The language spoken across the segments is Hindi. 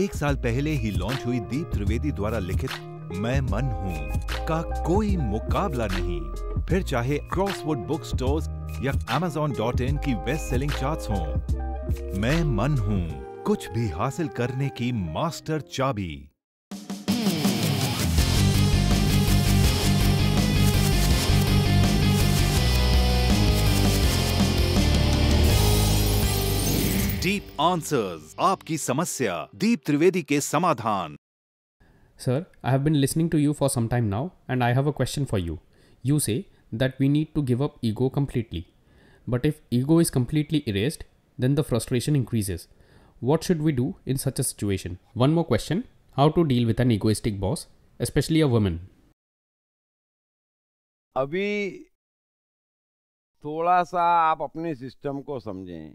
एक साल पहले ही लॉन्च हुई दीप त्रिवेदी द्वारा लिखित मैं मन हूँ का कोई मुकाबला नहीं। फिर चाहे क्रॉसवुड बुक स्टोर या एमेजॉन.in की बेस्ट सेलिंग चार्ट्स हों, मैं मन हूँ कुछ भी हासिल करने की मास्टर चाबी। डीप आंसर्स, आपकी समस्या, दीप त्रिवेदी के समाधान। Sir, I have been listening to you for some time now and I have a question for you. You say that we need to give up ego completely. But if ego is completely erased, then the frustration increases. What should we do in such a situation? One more question, how to deal with an egoistic boss, especially a woman? अभी थोड़ा सा आप अपने सिस्टम को समझें।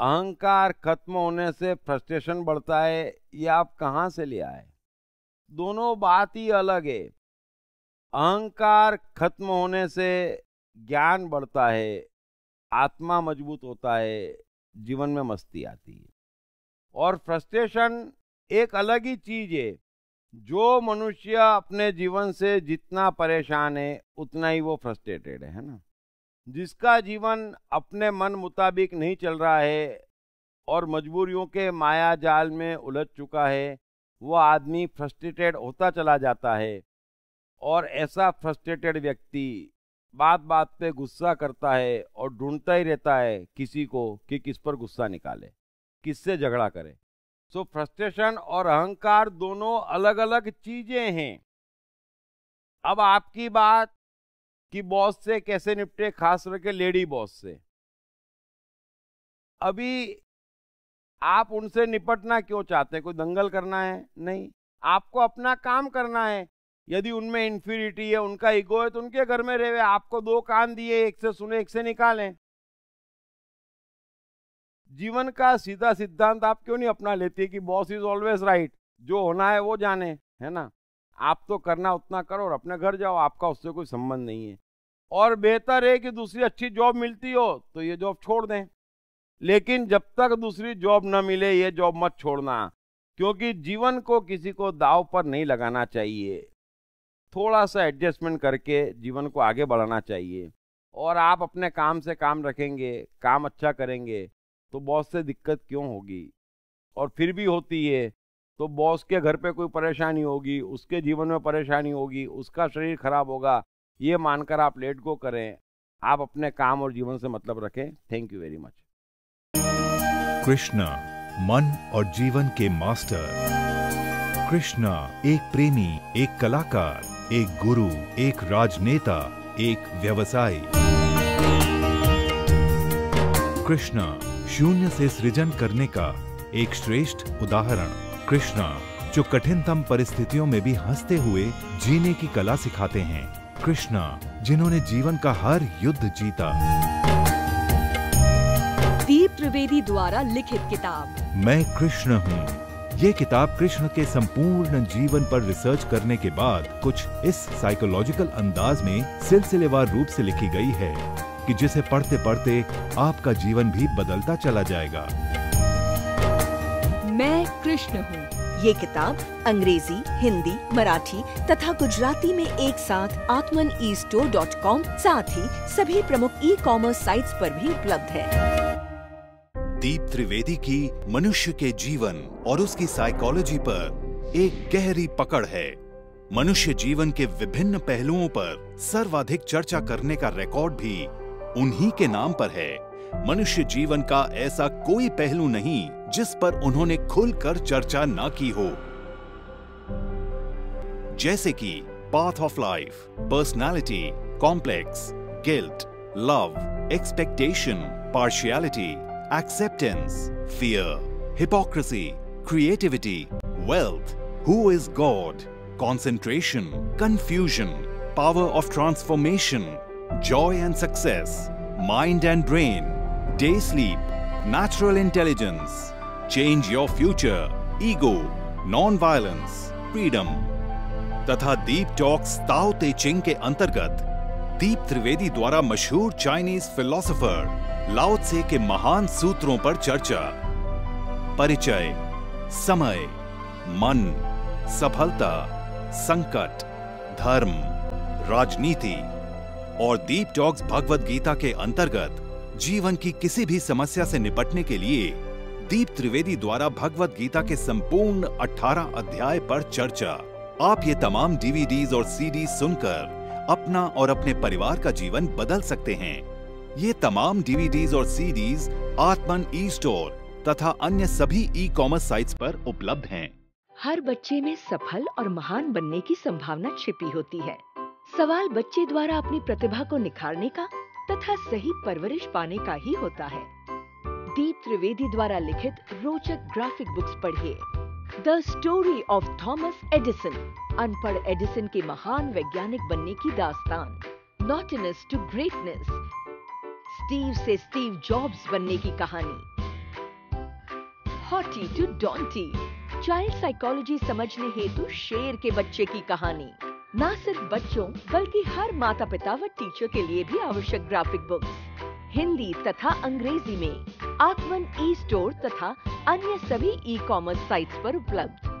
अहंकार खत्म होने से फ्रस्ट्रेशन बढ़ता है, ये आप कहाँ से ले आए? दोनों बात ही अलग है। अहंकार खत्म होने से ज्ञान बढ़ता है, आत्मा मजबूत होता है, जीवन में मस्ती आती है। और फ्रस्ट्रेशन एक अलग ही चीज है। जो मनुष्य अपने जीवन से जितना परेशान है उतना ही वो फ्रस्ट्रेटेड है ना। जिसका जीवन अपने मन मुताबिक नहीं चल रहा है और मजबूरियों के माया जाल में उलझ चुका है, वो आदमी फ्रस्ट्रेटेड होता चला जाता है। और ऐसा फ्रस्ट्रेटेड व्यक्ति बात बात पे गुस्सा करता है और ढूंढता ही रहता है किसी को कि किस पर गुस्सा निकाले, किससे झगड़ा करे। सो फ्रस्ट्रेशन और अहंकार दोनों अलग अलग चीजें हैं। अब आपकी बात कि बॉस से कैसे निपटे, खास करके लेडी बॉस से, अभी आप उनसे निपटना क्यों चाहते हैं? कोई दंगल करना है? नहीं, आपको अपना काम करना है। यदि उनमें इंफीरिटी है, उनका ईगो है, तो उनके घर में रहे। आपको दो कान दिए, एक से सुने एक से निकालें। जीवन का सीधा सिद्धांत आप क्यों नहीं अपना लेते कि बॉस इज ऑलवेज राइट, जो होना है वो जाने, है ना। आप तो करना उतना करो और अपने घर जाओ, आपका उससे कोई संबंध नहीं है। और बेहतर है कि दूसरी अच्छी जॉब मिलती हो तो ये जॉब छोड़ दें, लेकिन जब तक दूसरी जॉब ना मिले ये जॉब मत छोड़ना, क्योंकि जीवन को किसी को दाव पर नहीं लगाना चाहिए। थोड़ा सा एडजस्टमेंट करके जीवन को आगे बढ़ाना चाहिए। और आप अपने काम से काम रखेंगे, काम अच्छा करेंगे, तो बॉस से दिक्कत क्यों होगी? और फिर भी होती है तो बॉस के घर पे कोई परेशानी होगी, उसके जीवन में परेशानी होगी, उसका शरीर खराब होगा, ये मानकर आप लेट गो करें। आप अपने काम और जीवन से मतलब रखें। Thank you very much. Krishna, मन और जीवन के मास्टर। कृष्णा एक प्रेमी, एक कलाकार, एक गुरु, एक राजनेता, एक व्यवसायी। कृष्णा शून्य से सृजन करने का एक श्रेष्ठ उदाहरण। कृष्णा जो कठिनतम परिस्थितियों में भी हंसते हुए जीने की कला सिखाते हैं। कृष्णा जिन्होंने जीवन का हर युद्ध जीता। दीप त्रिवेदी द्वारा लिखित किताब मैं कृष्ण हूँ। ये किताब कृष्ण के संपूर्ण जीवन पर रिसर्च करने के बाद कुछ इस साइकोलॉजिकल अंदाज में सिलसिलेवार रूप से लिखी गई है कि जिसे पढ़ते पढ़ते आपका जीवन भी बदलता चला जाएगा। मैं कृष्ण हूँ ये किताब अंग्रेजी, हिंदी, मराठी तथा गुजराती में एक साथ आत्मनईस्टोर.com, साथ ही सभी प्रमुख ई-कॉमर्स साइट्स पर भी उपलब्ध है। दीप त्रिवेदी की मनुष्य के जीवन और उसकी साइकोलॉजी पर एक गहरी पकड़ है। मनुष्य जीवन के विभिन्न पहलुओं पर सर्वाधिक चर्चा करने का रिकॉर्ड भी उन्हीं के नाम पर है। मनुष्य जीवन का ऐसा कोई पहलू नहीं जिस पर उन्होंने खुलकर चर्चा ना की हो, जैसे कि path of life, personality, complex, guilt, love, expectation, partiality, acceptance, fear, hypocrisy, creativity, wealth, who is God, concentration, confusion, power of transformation, joy and success, mind and brain, day sleep, natural intelligence, change your future, ego, non-violence, freedom तथा दीप टॉक्स ताओ ते चिंग के अंतर्गत दीप त्रिवेदी द्वारा मशहूर चाइनीज फिलोसोफर लाओत्से के महान सूत्रों पर चर्चा, परिचय, समय, मन, सफलता, संकट, धर्म, राजनीति और दीप टॉक्स भागवत गीता के अंतर्गत जीवन की किसी भी समस्या से निपटने के लिए दीप त्रिवेदी द्वारा भागवत गीता के संपूर्ण 18 अध्याय पर चर्चा। आप ये तमाम डीवीडीज और सीडी सुनकर अपना और अपने परिवार का जीवन बदल सकते हैं। ये तमाम डीवीडीज और सीडीज आत्मनईस्टोर तथा अन्य सभी ई-कॉमर्स साइट्स पर उपलब्ध हैं। हर बच्चे में सफल और महान बनने की संभावना छिपी होती है। सवाल बच्चे द्वारा अपनी प्रतिभा को निखारने का तथा सही परवरिश पाने का ही होता है। दीप त्रिवेदी द्वारा लिखित रोचक ग्राफिक बुक्स पढ़िए। The story of Thomas Edison, अनपढ़ एडिसन के महान वैज्ञानिक बनने की दास्तान। नॉटीनेस टू ग्रेटनेस, स्टीव से स्टीव जॉब्स बनने की कहानी। हॉटी टू डॉन्टी, चाइल्ड साइकोलॉजी समझने हेतु शेर के बच्चे की कहानी। ना सिर्फ बच्चों बल्कि हर माता पिता व टीचर के लिए भी आवश्यक ग्राफिक बुक्स हिंदी तथा अंग्रेजी में आत्मन ई स्टोर तथा अन्य सभी ई कॉमर्स साइट्स पर उपलब्ध।